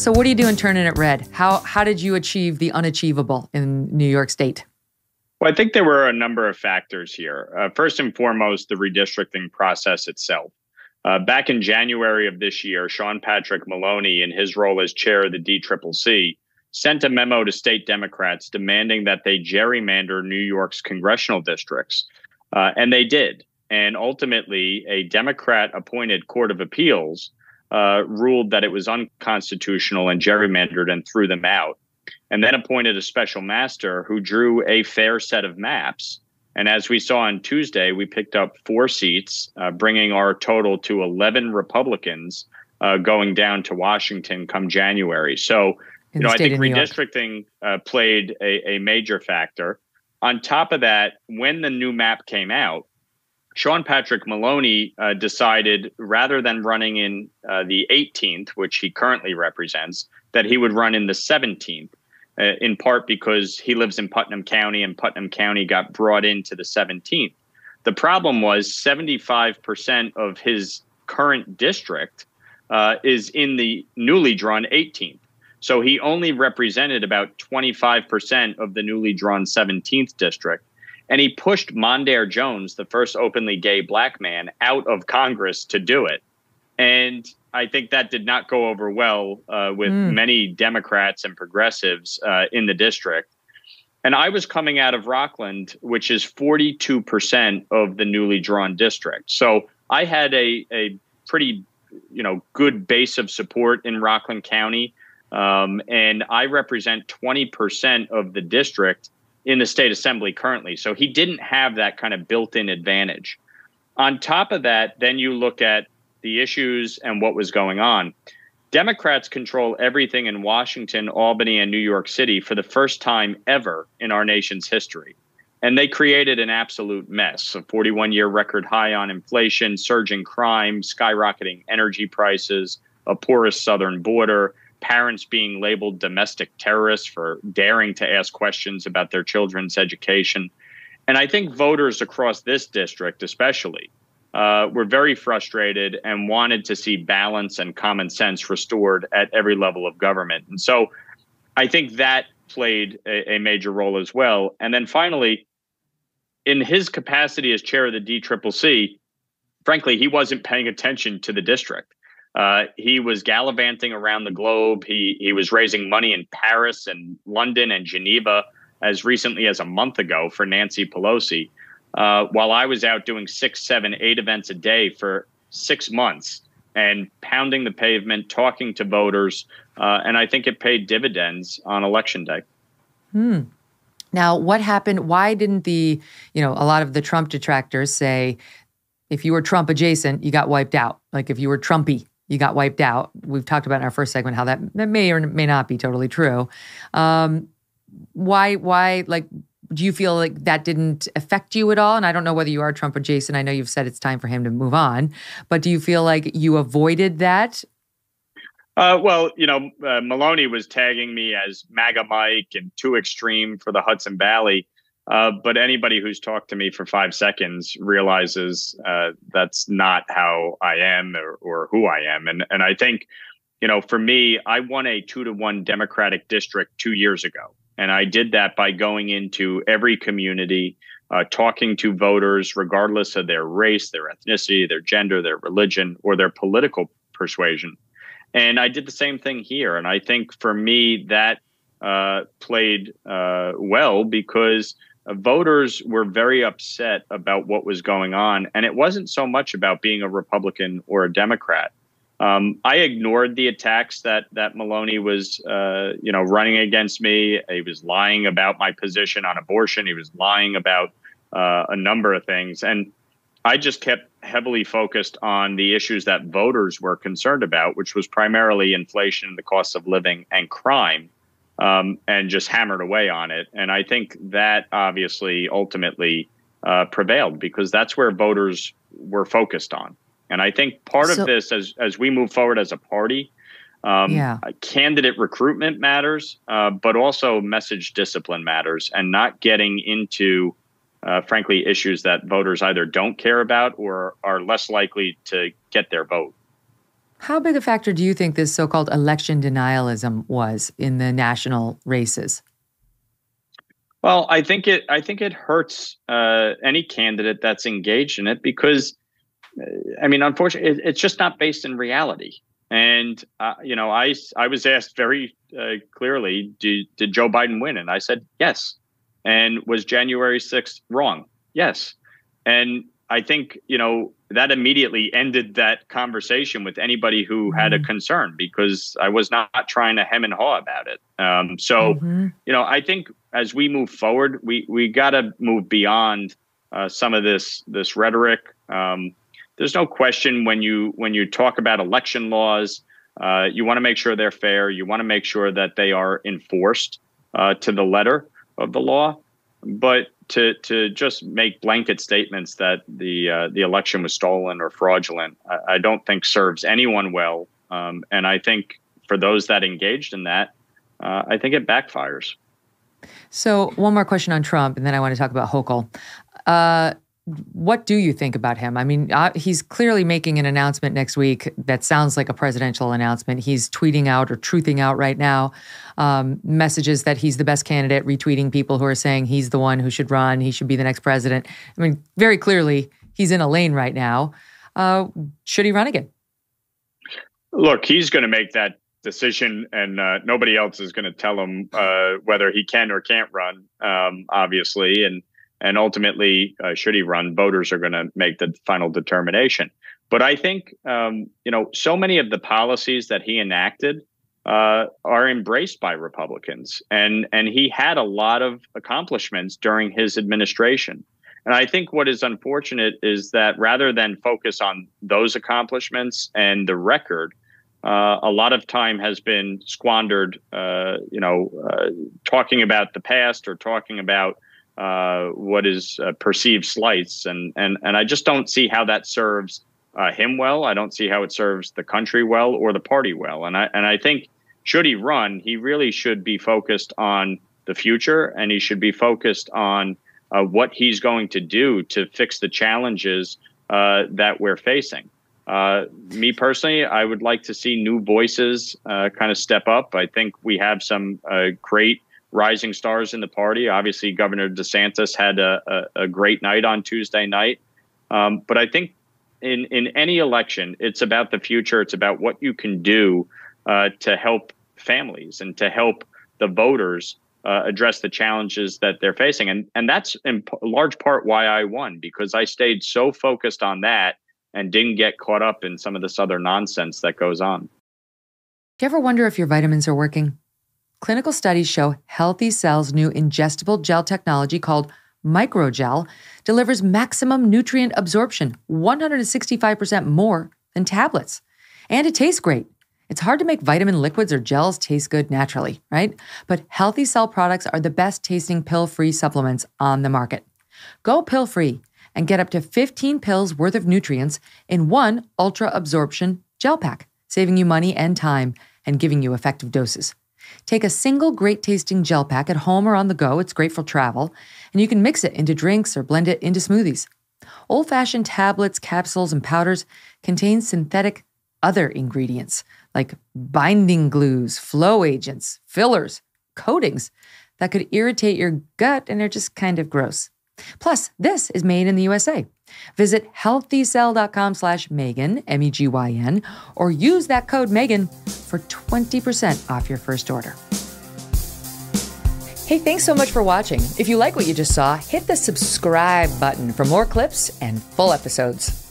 So what are you doing turning it red? How did you achieve the unachievable in New York State? Well, I think there were a number of factors here. First and foremost, the redistricting process itself. Back in January of this year, Sean Patrick Maloney, in his role as chair of the DCCC, sent a memo to state Democrats demanding that they gerrymander New York's congressional districts. And they did. And ultimately, a Democrat-appointed court of appeals ruled that it was unconstitutional and gerrymandered and threw them out, and then appointed a special master who drew a fair set of maps. And as we saw on Tuesday, we picked up 4 seats, bringing our total to 11 Republicans going down to Washington come January. So, you know, I think redistricting played a major factor. On top of that, when the new map came out, Sean Patrick Maloney decided, rather than running in the 18th, which he currently represents, that he would run in the 17th, in part because he lives in Putnam County and Putnam County got brought into the 17th. The problem was 75% of his current district is in the newly drawn 18th. So he only represented about 25% of the newly drawn 17th district. And he pushed Mondaire Jones, the first openly gay black man, out of Congress to do it. And I think that did not go over well with many Democrats and progressives in the district. And I was coming out of Rockland, which is 42% of the newly drawn district. So I had a pretty, you know, good base of support in Rockland County. And I represent 20% of the district in the state assembly currently. So he didn't have that kind of built-in advantage. On top of that, then you look at the issues and what was going on. Democrats control everything in Washington, Albany, and New York City for the first time ever in our nation's history. And they created an absolute mess, a 41-year record high on inflation, surging crime, skyrocketing energy prices, a porous southern border, parents being labeled domestic terrorists for daring to ask questions about their children's education. And I think voters across this district especially were very frustrated and wanted to see balance and common sense restored at every level of government. And so I think that played a major role as well. And then finally, in his capacity as chair of the DCCC, frankly, he wasn't paying attention to the district. He was gallivanting around the globe. He was raising money in Paris and London and Geneva as recently as a month ago for Nancy Pelosi, while I was out doing 6, 7, 8 events a day for 6 months and pounding the pavement, talking to voters. And I think it paid dividends on election day. Now, what happened? Why didn't the, you know, a lot of the Trump detractors say, if you were Trump adjacent, you got wiped out? Like if you were Trumpy, you got wiped out. We've talked about in our first segment how that may or may not be totally true. Why, like, do you feel like that didn't affect you at all? And I don't know whether you are Trump adjacent. I know you've said it's time for him to move on, but do you feel like you avoided that? Well, you know, Maloney was tagging me as MAGA Mike and too extreme for the Hudson Valley. But anybody who's talked to me for 5 seconds realizes that's not how I am or who I am. And I think, you know, for me, I won a 2-1 Democratic district 2 years ago. And I did that by going into every community, talking to voters, regardless of their race, their ethnicity, their gender, their religion, or their political persuasion. And I did the same thing here. And I think for me, that played well because voters were very upset about what was going on. And it wasn't so much about being a Republican or a Democrat. I ignored the attacks that Maloney was, you know, running against me. He was lying about my position on abortion. He was lying about a number of things. And I just kept heavily focused on the issues that voters were concerned about, which was primarily inflation, the cost of living, and crime. And just hammered away on it. And I think that obviously ultimately prevailed because that's where voters were focused on. And I think part of this, as we move forward as a party, candidate recruitment matters, but also message discipline matters, and not getting into, frankly, issues that voters either don't care about or are less likely to get their vote. How big a factor do you think this so-called election denialism was in the national races? Well, I think it hurts any candidate that's engaged in it because, I mean, unfortunately, it's just not based in reality. And you know, I was asked very clearly, did Joe Biden win? And I said yes. And was January 6th wrong? Yes. And I think, you know, that immediately ended that conversation with anybody who had a concern because I was not trying to hem and haw about it. You know, I think as we move forward, we got to move beyond some of this rhetoric. There's no question when you talk about election laws, you want to make sure they're fair. You want to make sure that they are enforced to the letter of the law. But to just make blanket statements that the election was stolen or fraudulent, I don't think serves anyone well. And I think for those that engaged in that, I think it backfires. So one more question on Trump, and then I want to talk about Hochul. What do you think about him? I mean, he's clearly making an announcement next week that sounds like a presidential announcement. He's tweeting out or truthing out right now messages that he's the best candidate, retweeting people who are saying he's the one who should run, he should be the next president. I mean, very clearly, he's in a lane right now. Should he run again? Look, he's going to make that decision, and nobody else is going to tell him whether he can or can't run, obviously. And ultimately, should he run, voters are going to make the final determination. But I think, you know, so many of the policies that he enacted are embraced by Republicans. And he had a lot of accomplishments during his administration. And I think what is unfortunate is that rather than focus on those accomplishments and the record, a lot of time has been squandered, you know, talking about the past or talking about what is perceived slights. And I just don't see how that serves him well. I don't see how it serves the country well or the party well. And I think should he run, he really should be focused on the future, and he should be focused on what he's going to do to fix the challenges that we're facing. Me personally, I would like to see new voices kind of step up. I think we have some great rising stars in the party. Obviously, Governor DeSantis had a great night on Tuesday night. But I think in any election, it's about the future. It's about what you can do to help families and to help the voters address the challenges that they're facing. And that's in large part why I won, because I stayed so focused on that and didn't get caught up in some of this other nonsense that goes on. Do you ever wonder if your vitamins are working? Clinical studies show Healthy Cell's new ingestible gel technology called Microgel delivers maximum nutrient absorption, 165% more than tablets. And it tastes great. It's hard to make vitamin liquids or gels taste good naturally, right? But Healthy Cell products are the best tasting pill-free supplements on the market. Go pill-free and get up to 15 pills worth of nutrients in one ultra-absorption gel pack, saving you money and time and giving you effective doses. Take a single great-tasting gel pack at home or on the go. It's great for travel. And you can mix it into drinks or blend it into smoothies. Old-fashioned tablets, capsules, and powders contain synthetic other ingredients like binding glues, flow agents, fillers, coatings that could irritate your gut and are just kind of gross. Plus, this is made in the USA. Visit healthycell.com/Megan, MEGYN, or use that code Megan for 20% off your first order. Hey, thanks so much for watching. If you like what you just saw, hit the subscribe button for more clips and full episodes.